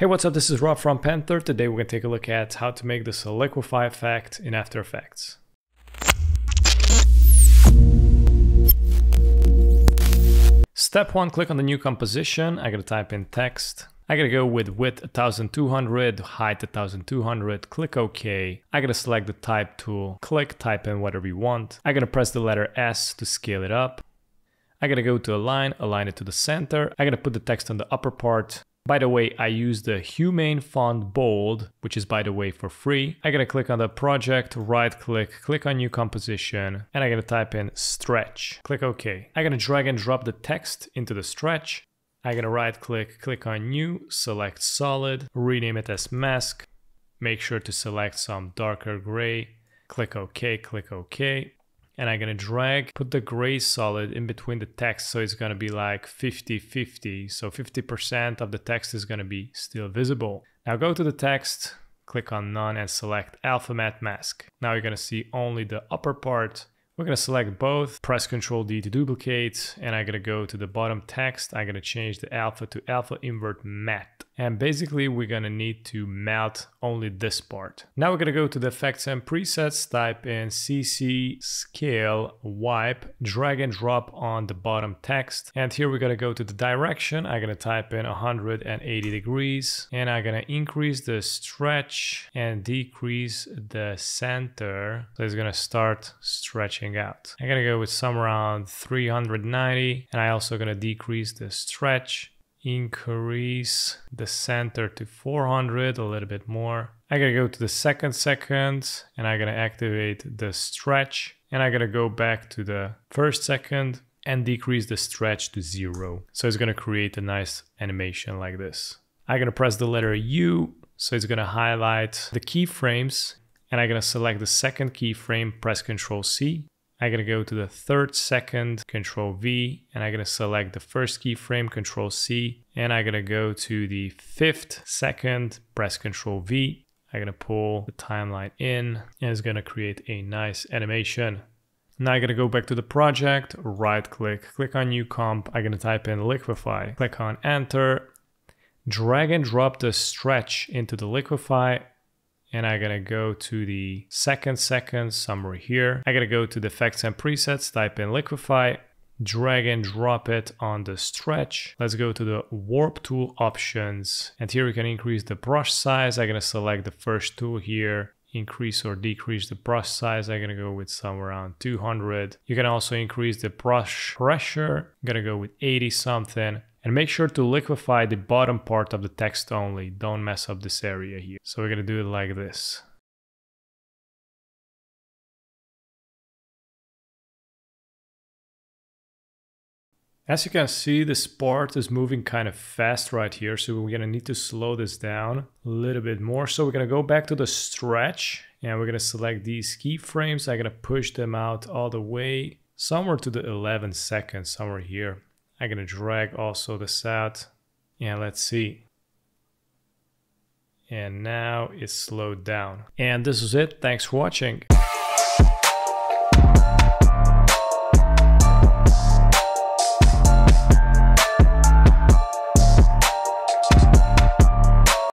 Hey, what's up? This is Rob from Panther. Today we're going to take a look at how to make this liquify effect in After Effects. Step 1, click on the new composition. I got to type in text. I got to go with width 1200, height 1200, click OK. I got to select the type tool, click, type in whatever you want. I got to press the letter S to scale it up. I got to go to align it to the center. I got to put the text on the upper part. By the way, I use the Humane Font Bold, which is, by the way, for free. I gotta click on the project, right click, click on new composition, and I gotta type in stretch. Click OK. I gotta drag and drop the text into the stretch. I gotta right click, click on new, select solid, rename it as mask. Make sure to select some darker gray. Click OK, click OK. And I'm gonna drag, put the gray solid in between the text, so it's gonna be like 50-50. So 50% of the text is gonna be still visible. Now go to the text, click on none and select Alpha Matte Mask. Now you're gonna see only the upper part. We're gonna select both, press Ctrl D to duplicate, and I'm gonna go to the bottom text. I'm gonna change the alpha to Alpha Invert Matte. And basically we're gonna need to melt only this part. Now we're gonna go to the effects and presets, type in CC Scale Wipe, drag and drop on the bottom text. And here we're gonna go to the direction. I'm gonna type in 180 degrees and I'm gonna increase the stretch and decrease the center. So it's gonna start stretching out. I'm gonna go with some around 390 and I'm also gonna decrease the stretch. Increase the center to 400, a little bit more. I gotta go to the second and I gotta activate the stretch and I gotta go back to the first second and decrease the stretch to 0. So it's gonna create a nice animation like this. I'm gonna press the letter U, so it's gonna highlight the keyframes and I'm gonna select the second keyframe, press Ctrl C. I'm gonna go to the third second, Control V, and I'm gonna select the first keyframe, Control C, and I'm gonna go to the fifth second, press Control V. I'm gonna pull the timeline in, and it's gonna create a nice animation. Now I'm gonna go back to the project, right click, click on new comp, I'm gonna type in liquify, click on enter, drag and drop the stretch into the liquify, and I'm gonna go to the second somewhere here. I'm gonna go to the effects and presets, type in liquify, drag and drop it on the stretch. Let's go to the warp tool options. And here we can increase the brush size. I'm gonna select the first tool here, increase or decrease the brush size. I'm gonna go with somewhere around 200. You can also increase the brush pressure. I'm gonna go with 80 something. And make sure to liquify the bottom part of the text only. Don't mess up this area here. So we're gonna do it like this. As you can see, this part is moving kind of fast right here. So we're gonna need to slow this down a little bit more. So we're gonna go back to the stretch and we're gonna select these keyframes. I'm gonna push them out all the way somewhere to the 11 seconds, somewhere here. I'm gonna drag also this out and let's see. And now it's slowed down. And this is it. Thanks for watching.